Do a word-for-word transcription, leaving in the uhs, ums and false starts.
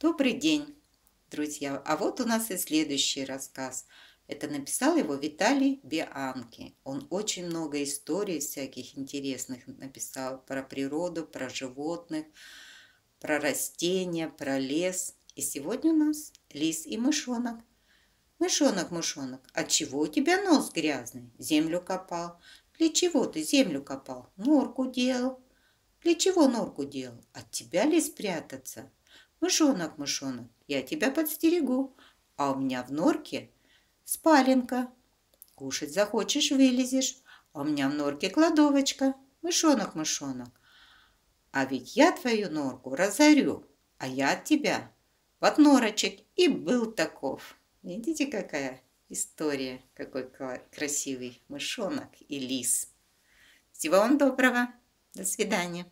Добрый день, друзья! А вот у нас и следующий рассказ. Это написал его Виталий Бианки. Он очень много историй всяких интересных написал про природу, про животных, про растения, про лес. И сегодня у нас лис и мышонок. Мышонок, мышонок, отчего у тебя нос грязный? Землю копал. Для чего ты землю копал? Норку делал. Для чего норку делал? От тебя ли спрятаться? Мышонок, мышонок, я тебя подстерегу. А у меня в норке спаленка. Кушать захочешь, вылезешь. А у меня в норке кладовочка. Мышонок, мышонок, а ведь я твою норку разорю, а я от тебя под норочек и был таков. Видите, какая история, какой красивый мышонок и лис. Всего вам доброго. До свидания.